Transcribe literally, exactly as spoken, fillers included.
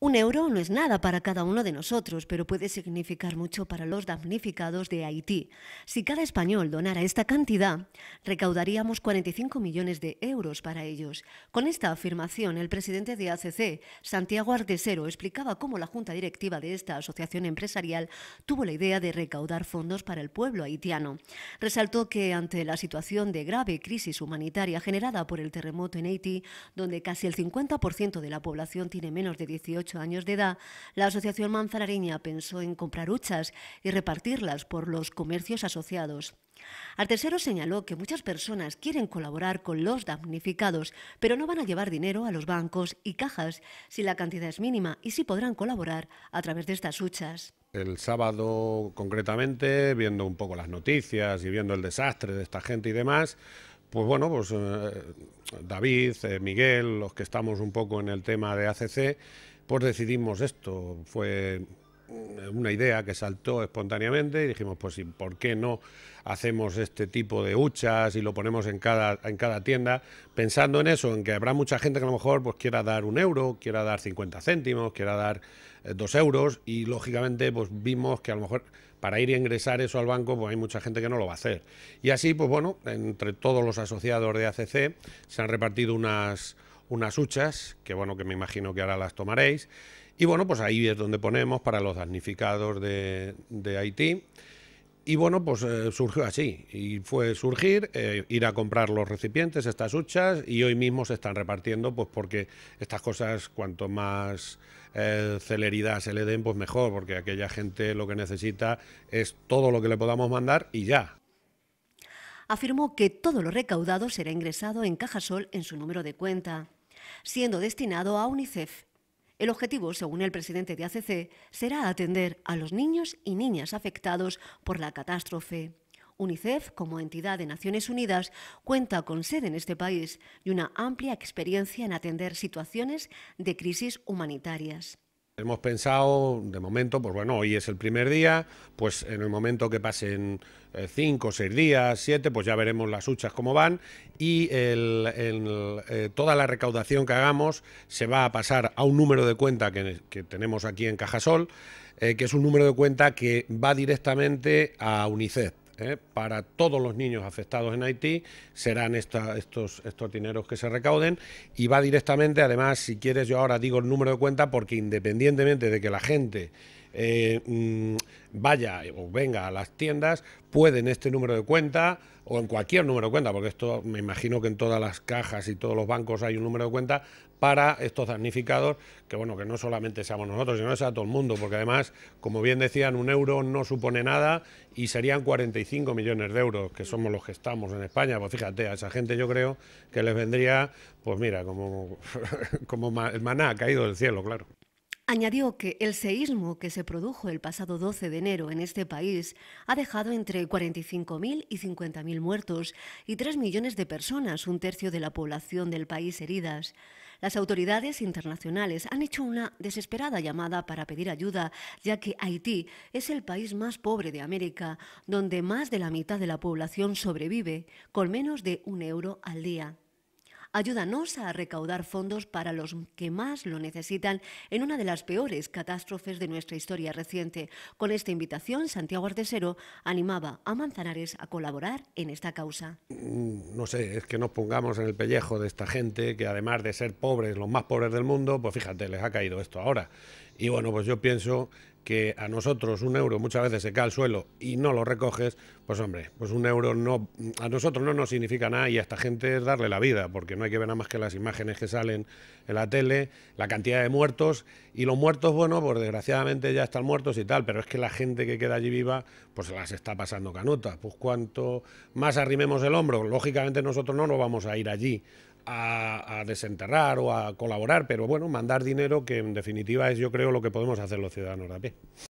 Un euro no es nada para cada uno de nosotros, pero puede significar mucho para los damnificados de Haití. Si cada español donara esta cantidad, recaudaríamos cuarenta y cinco millones de euros para ellos. Con esta afirmación, el presidente de A C C, Santiago Artesero, explicaba cómo la junta directiva de esta asociación empresarial tuvo la idea de recaudar fondos para el pueblo haitiano. Resaltó que ante la situación de grave crisis humanitaria generada por el terremoto en Haití, donde casi el cincuenta por ciento de la población tiene menos de dieciocho años de edad, la Asociación Manzanariña pensó en comprar huchas y repartirlas por los comercios asociados. Artesero señaló que muchas personas quieren colaborar con los damnificados, pero no van a llevar dinero a los bancos y cajas si la cantidad es mínima y si podrán colaborar a través de estas huchas. El sábado, concretamente, viendo un poco las noticias y viendo el desastre de esta gente y demás, pues bueno, pues eh, David, eh, Miguel, los que estamos un poco en el tema de A C C, pues decidimos esto. Fue una idea que saltó espontáneamente y dijimos, pues ¿por qué no hacemos este tipo de huchas y lo ponemos en cada, en cada tienda? Pensando en eso, en que habrá mucha gente que a lo mejor pues quiera dar un euro, quiera dar cincuenta céntimos, quiera dar eh, dos euros y lógicamente pues vimos que a lo mejor para ir a ingresar eso al banco pues hay mucha gente que no lo va a hacer. Y así pues bueno, entre todos los asociados de A C C se han repartido unas, unas huchas que bueno, que me imagino que ahora las tomaréis. Y bueno, pues ahí es donde ponemos para los damnificados de, de Haití. Y bueno, pues eh, surgió así. Y fue surgir, eh, ir a comprar los recipientes, estas huchas, y hoy mismo se están repartiendo, pues porque estas cosas, cuanto más eh, celeridad se le den, pues mejor, porque aquella gente lo que necesita es todo lo que le podamos mandar y ya. Afirmó que todo lo recaudado será ingresado en CajaSol en su número de cuenta, siendo destinado a UNICEF. El objetivo, según el presidente de A C C, será atender a los niños y niñas afectados por la catástrofe. UNICEF, como entidad de Naciones Unidas, cuenta con sede en este país y una amplia experiencia en atender situaciones de crisis humanitarias. Hemos pensado, de momento, pues bueno, hoy es el primer día, pues en el momento que pasen eh, cinco, seis días, siete, pues ya veremos las huchas cómo van y el, el, eh, toda la recaudación que hagamos se va a pasar a un número de cuenta que, que tenemos aquí en Cajasol, eh, que es un número de cuenta que va directamente a UNICEF. Eh, para todos los niños afectados en Haití serán esta, estos, estos dineros que se recauden y va directamente, además, si quieres yo ahora digo el número de cuenta porque independientemente de que la gente eh, vaya o venga a las tiendas, pueden este número de cuenta o en cualquier número de cuenta, porque esto me imagino que en todas las cajas y todos los bancos hay un número de cuenta para estos damnificados, que bueno, que no solamente seamos nosotros, sino que sea todo el mundo, porque además, como bien decían, un euro no supone nada y serían cuarenta y cinco millones de euros, que somos los que estamos en España. Pues fíjate, a esa gente yo creo que les vendría, pues mira, como, como el maná ha caído del cielo, claro. Añadió que el seísmo que se produjo el pasado doce de enero en este país ha dejado entre cuarenta y cinco mil y cincuenta mil muertos y tres millones de personas, un tercio de la población del país, heridas. Las autoridades internacionales han hecho una desesperada llamada para pedir ayuda, ya que Haití es el país más pobre de América, donde más de la mitad de la población sobrevive con menos de un euro al día. Ayúdanos a recaudar fondos para los que más lo necesitan en una de las peores catástrofes de nuestra historia reciente. Con esta invitación, Santiago Artesero animaba a Manzanares a colaborar en esta causa. No sé, es que nos pongamos en el pellejo de esta gente que además de ser pobres, los más pobres del mundo, pues fíjate, les ha caído esto ahora. Y bueno, pues yo pienso que a nosotros un euro muchas veces se cae al suelo y no lo recoges, pues hombre, pues un euro no, a nosotros no nos significa nada y a esta gente es darle la vida, porque no hay que ver nada más que las imágenes que salen en la tele, la cantidad de muertos y los muertos, bueno, pues desgraciadamente ya están muertos y tal, pero es que la gente que queda allí viva, pues las está pasando canutas, pues cuanto más arrimemos el hombro, lógicamente nosotros no nos vamos a ir allí a desenterrar o a colaborar, pero bueno, mandar dinero que en definitiva es yo creo lo que podemos hacer los ciudadanos de a pie.